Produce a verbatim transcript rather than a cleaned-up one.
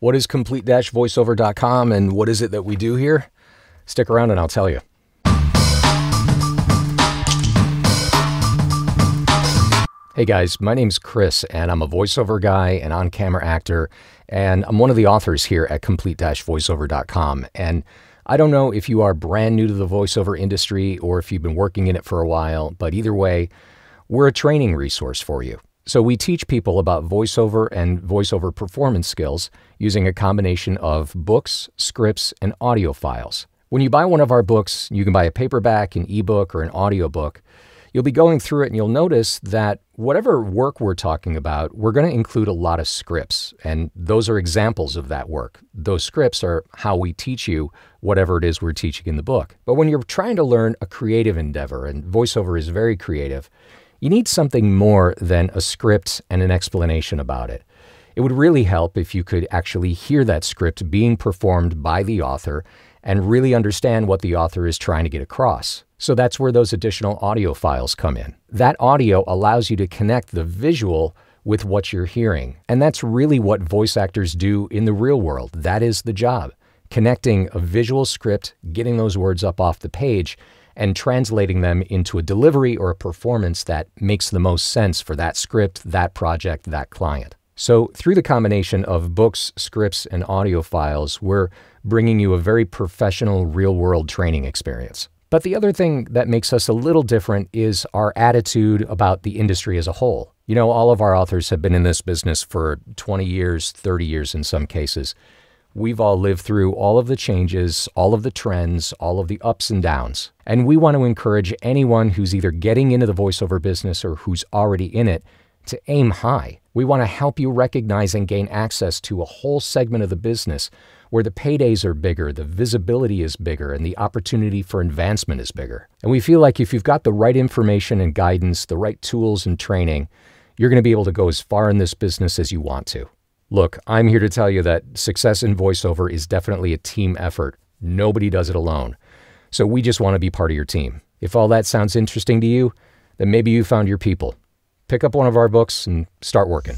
What is complete dash voiceover dot com and what is it that we do here? Stick around and I'll tell you. Hey guys, my name's Chris and I'm a voiceover guy and on-camera actor, and I'm one of the authors here at complete dash voiceover dot com. And I don't know if you are brand new to the voiceover industry or if you've been working in it for a while, but either way, we're a training resource for you. So we teach people about voiceover and voiceover performance skills using a combination of books, scripts, and audio files. When you buy one of our books, you can buy a paperback, an ebook, or an audiobook. You'll be going through it and you'll notice that whatever work we're talking about, we're going to include a lot of scripts, and those are examples of that work. Those scripts are how we teach you whatever it is we're teaching in the book. But when you're trying to learn a creative endeavor, and voiceover is very creative, you need something more than a script and an explanation about it. It would really help if you could actually hear that script being performed by the author and really understand what the author is trying to get across. So that's where those additional audio files come in. That audio allows you to connect the visual with what you're hearing. And that's really what voice actors do in the real world. That is the job. Connecting a visual script, getting those words up off the page, and translating them into a delivery or a performance that makes the most sense for that script, that project, that client. So through the combination of books, scripts, and audio files, we're bringing you a very professional real-world training experience. But the other thing that makes us a little different is our attitude about the industry as a whole. You know, all of our authors have been in this business for twenty years, thirty years in some cases. We've all lived through all of the changes, all of the trends, all of the ups and downs. And we want to encourage anyone who's either getting into the voiceover business or who's already in it to aim high. We want to help you recognize and gain access to a whole segment of the business where the paydays are bigger, the visibility is bigger, and the opportunity for advancement is bigger. And we feel like if you've got the right information and guidance, the right tools and training, you're going to be able to go as far in this business as you want to. Look, I'm here to tell you that success in voiceover is definitely a team effort. Nobody does it alone. So we just want to be part of your team. If all that sounds interesting to you, then maybe you found your people. Pick up one of our books and start working.